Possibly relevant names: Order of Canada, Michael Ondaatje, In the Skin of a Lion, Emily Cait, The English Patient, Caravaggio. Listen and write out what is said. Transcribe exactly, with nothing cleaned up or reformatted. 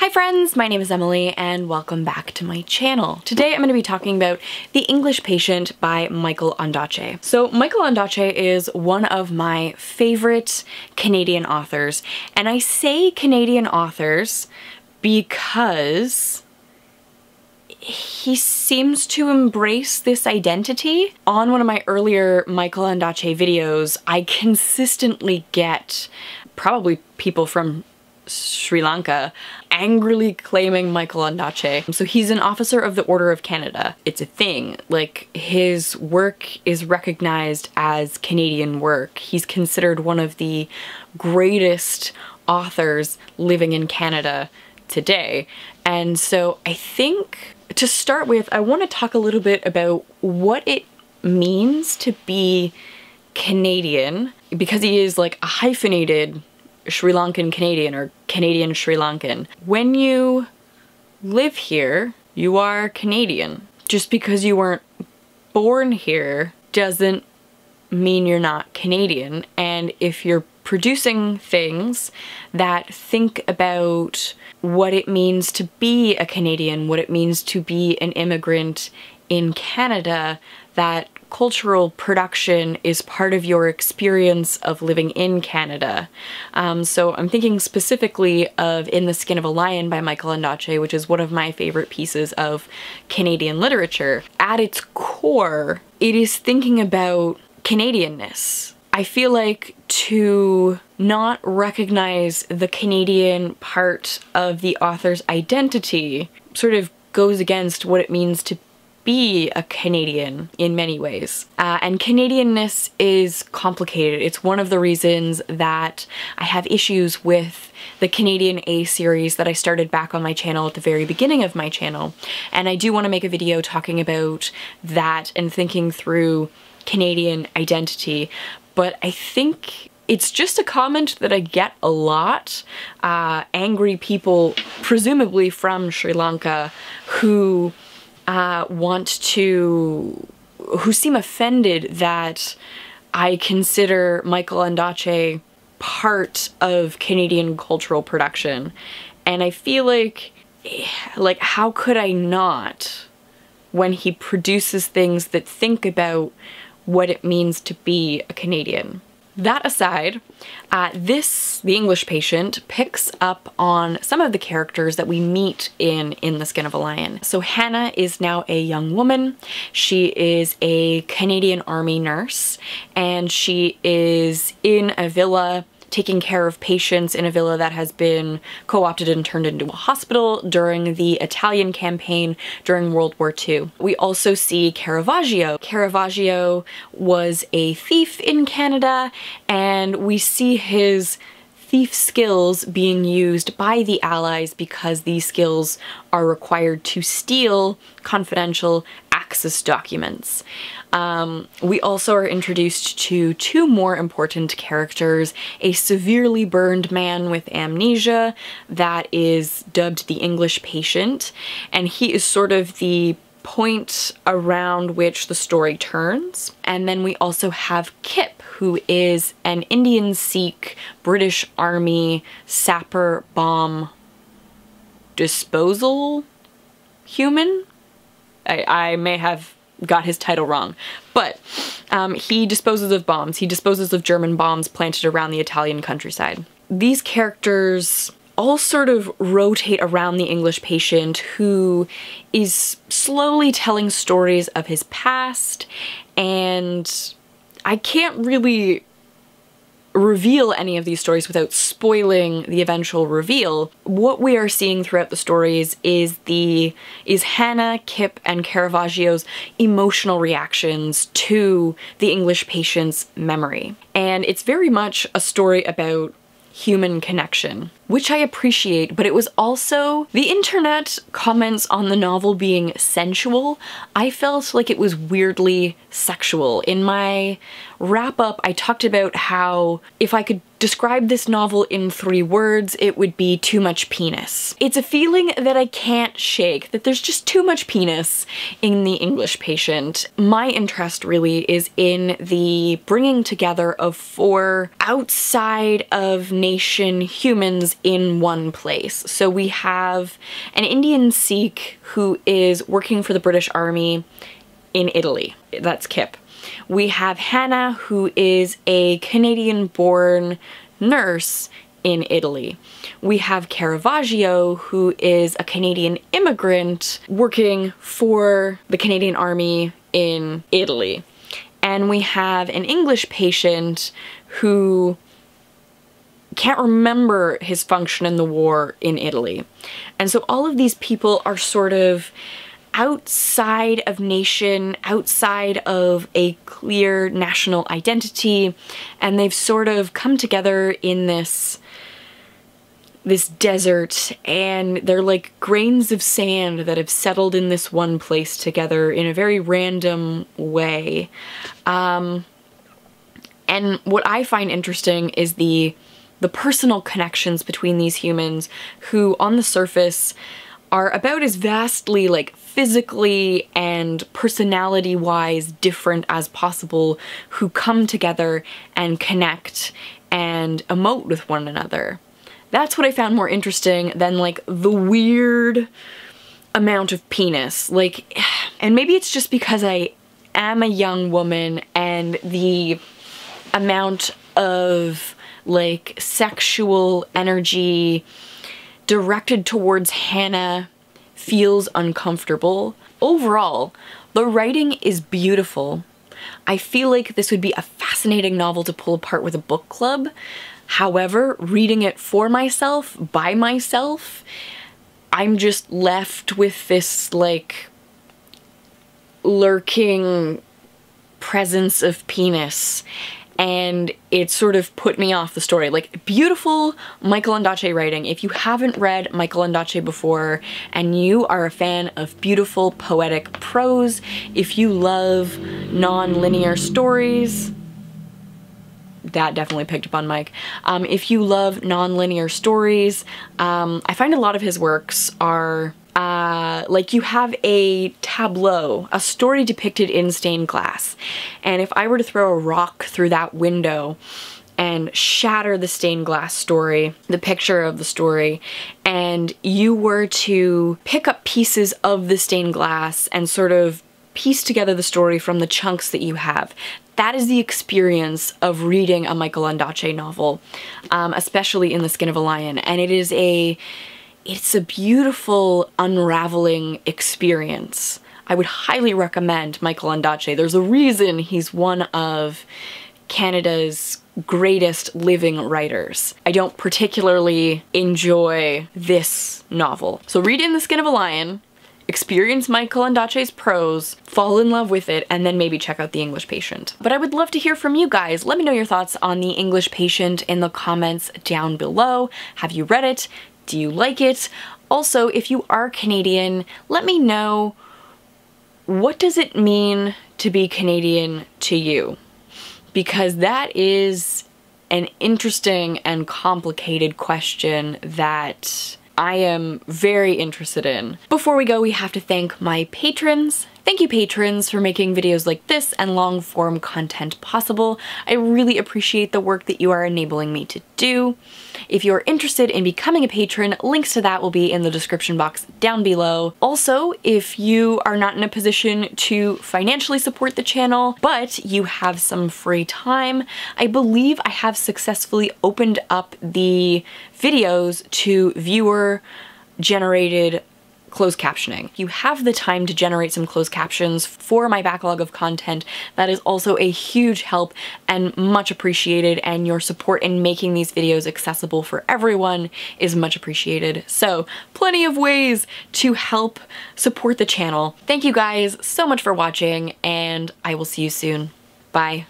Hi friends, my name is Emily and welcome back to my channel. Today I'm going to be talking about The English Patient by Michael Ondaatje. So Michael Ondaatje is one of my favorite Canadian authors, and I say Canadian authors because he seems to embrace this identity. On one of my earlier Michael Ondaatje videos, I consistently get probably people from Sri Lanka angrily claiming Michael Ondaatje. So he's an officer of the Order of Canada. It's a thing. Like, his work is recognized as Canadian work. He's considered one of the greatest authors living in Canada today. And so I think to start with, I want to talk a little bit about what it means to be Canadian, because he is like a hyphenated Sri Lankan Canadian or Canadian Sri Lankan. When you live here, you are Canadian. Just because you weren't born here doesn't mean you're not Canadian. And if you're producing things that think about what it means to be a Canadian, what it means to be an immigrant in Canada, that cultural production is part of your experience of living in Canada. Um, so I'm thinking specifically of In the Skin of a Lion by Michael Ondaatje, which is one of my favorite pieces of Canadian literature. At its core, it is thinking about Canadianness. I feel like to not recognize the Canadian part of the author's identity sort of goes against what it means to be a Canadian in many ways. Uh, and Canadianness is complicated. It's one of the reasons that I have issues with the Canadian A series that I started back on my channel at the very beginning of my channel. And I do want to make a video talking about that and thinking through Canadian identity. But I think it's just a comment that I get a lot. Uh, angry people, presumably from Sri Lanka, who Uh, want to, who seem offended that I consider Michael Ondaatje part of Canadian cultural production. And I feel like, like, how could I not, when he produces things that think about what it means to be a Canadian? That aside, uh, this, The English Patient, picks up on some of the characters that we meet in In the Skin of a Lion. So Hannah is now a young woman. She is a Canadian Army nurse, and she is in a villa taking care of patients in a villa that has been co-opted and turned into a hospital during the Italian campaign during World War Two. We also see Caravaggio. Caravaggio was a thief in Canada, and we see his thief skills being used by the Allies because these skills are required to steal confidential Axis documents. Um, we also are introduced to two more important characters, a severely burned man with amnesia that is dubbed the English Patient, and he is sort of the point around which the story turns. And then we also have Kip, who is an Indian Sikh British Army sapper bomb disposal human? I, I may have got his title wrong, but um, he disposes of bombs. He disposes of German bombs planted around the Italian countryside. These characters all sort of rotate around the English Patient, who is slowly telling stories of his past, and I can't really reveal any of these stories without spoiling the eventual reveal. What we are seeing throughout the stories is the is Hannah, Kip, and Caravaggio's emotional reactions to the English Patient's memory. And it's very much a story about human connection, which I appreciate, but it was also the internet comments on the novel being sensual. I felt like it was weirdly sexual. In my wrap-up, I talked about how if I could describe this novel in three words, it would be too much penis. It's a feeling that I can't shake, that there's just too much penis in The English Patient. My interest really is in the bringing together of four outside of nation humans in one place. So we have an Indian Sikh who is working for the British Army in Italy. That's Kip. We have Hannah, who is a Canadian-born nurse in Italy. We have Caravaggio, who is a Canadian immigrant working for the Canadian Army in Italy. And we have an English patient who can't remember his function in the war in Italy. And so all of these people are sort of outside of nation, outside of a clear national identity, and they've sort of come together in this this desert, and they're like grains of sand that have settled in this one place together in a very random way. Um, and what I find interesting is the the personal connections between these humans who, on the surface, are about as vastly, like, physically and personality-wise different as possible, who come together and connect and emote with one another. That's what I found more interesting than, like, the weird amount of penis. Like, and maybe it's just because I am a young woman and the amount of, like, sexual energy directed towards Hannah feels uncomfortable. Overall, the writing is beautiful. I feel like this would be a fascinating novel to pull apart with a book club. However, reading it for myself, by myself, I'm just left with this, like, lurking presence of penis. And it sort of put me off the story. Like, beautiful Michael Ondaatje writing. If you haven't read Michael Ondaatje before and you are a fan of beautiful poetic prose, if you love non-linear stories, that definitely picked up on Mike. Um, if you love non-linear stories, um, I find a lot of his works are Uh, like you have a tableau, a story depicted in stained glass, and if I were to throw a rock through that window and shatter the stained glass story, the picture of the story, and you were to pick up pieces of the stained glass and sort of piece together the story from the chunks that you have, that is the experience of reading a Michael Ondaatje novel, um, especially In the Skin of a Lion, and it is a It's a beautiful, unraveling experience. I would highly recommend Michael Ondaatje. There's a reason he's one of Canada's greatest living writers. I don't particularly enjoy this novel. So read In the Skin of a Lion, experience Michael Ondaatje's prose, fall in love with it, and then maybe check out The English Patient. But I would love to hear from you guys. Let me know your thoughts on The English Patient in the comments down below. Have you read it? Do you like it? Also, if you are Canadian, let me know, what does it mean to be Canadian to you? Because that is an interesting and complicated question that I am very interested in. Before we go, we have to thank my patrons. Thank you, patrons, for making videos like this and long-form content possible. I really appreciate the work that you are enabling me to do. If you're interested in becoming a patron, links to that will be in the description box down below. Also, if you are not in a position to financially support the channel, but you have some free time, I believe I have successfully opened up the videos to viewer-generated closed captioning. You have the time to generate some closed captions for my backlog of content. That is also a huge help and much appreciated, and your support in making these videos accessible for everyone is much appreciated. So, plenty of ways to help support the channel. Thank you guys so much for watching, and I will see you soon. Bye.